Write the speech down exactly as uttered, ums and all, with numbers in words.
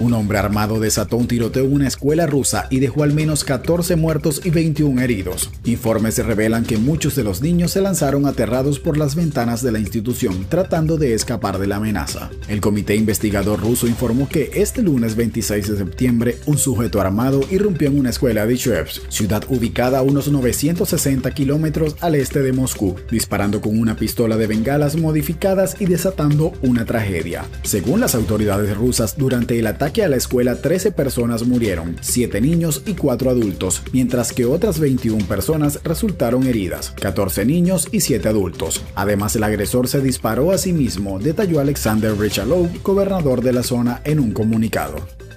Un hombre armado desató un tiroteo en una escuela rusa y dejó al menos catorce muertos y veintiún heridos. Informes revelan que muchos de los niños se lanzaron aterrados por las ventanas de la institución tratando de escapar de la amenaza. El comité investigador ruso informó que este lunes veintiséis de septiembre un sujeto armado irrumpió en una escuela de Izhevsk, ciudad ubicada a unos novecientos sesenta kilómetros al este de Moscú, disparando con una pistola de bengalas modificadas y desatando una tragedia. Según las autoridades rusas, durante el ataque a la escuela trece personas murieron, siete niños y cuatro adultos, mientras que otras veintiún personas resultaron heridas, catorce niños y siete adultos. Además, el agresor se disparó a sí mismo, detalló Alexander Brechalov, gobernador de la zona, en un comunicado.